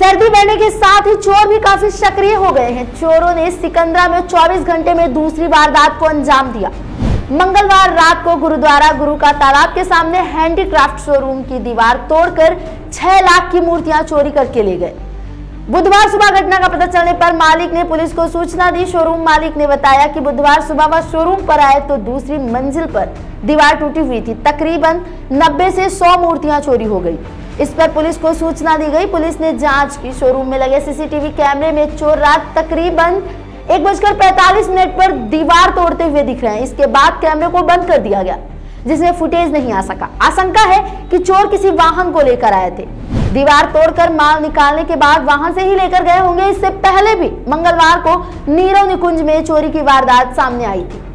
सर्दी बढ़ने के साथ ही चोर भी काफी सक्रिय हो गए हैं। चोरों ने सिकंदरा में 24 घंटे में दूसरी वारदात को अंजाम दिया। मंगलवार रात को गुरुद्वारा गुरु का तालाब के सामने हैंडीक्राफ्ट शोरूम की दीवार तोड़कर 6 लाख की मूर्तियां चोरी करके ले गए। बुधवार सुबह घटना का पता चलने पर मालिक ने पुलिस को सूचना दी। शोरूम मालिक ने बताया कि बुधवार सुबह वह शोरूम पर आए तो दूसरी मंजिल पर दीवार टूटी हुई थी। तकरीबन 90 से 100 मूर्तियां चोरी हो गई। इस पर पुलिस को सूचना दी गई। पुलिस ने जांच की। शोरूम में लगे सीसीटीवी कैमरे में चोर रात तकरीबन 1:45 पर दीवार तोड़ते हुए दिख रहे हैं। इसके बाद कैमरे को बंद कर दिया गया जिसमें फुटेज नहीं आ सका। आशंका है कि चोर किसी वाहन को लेकर आए थे। दीवार तोड़कर माल निकालने के बाद वाहन से ही लेकर गए होंगे। इससे पहले भी मंगलवार को नीरव निकुंज में चोरी की वारदात सामने आई थी।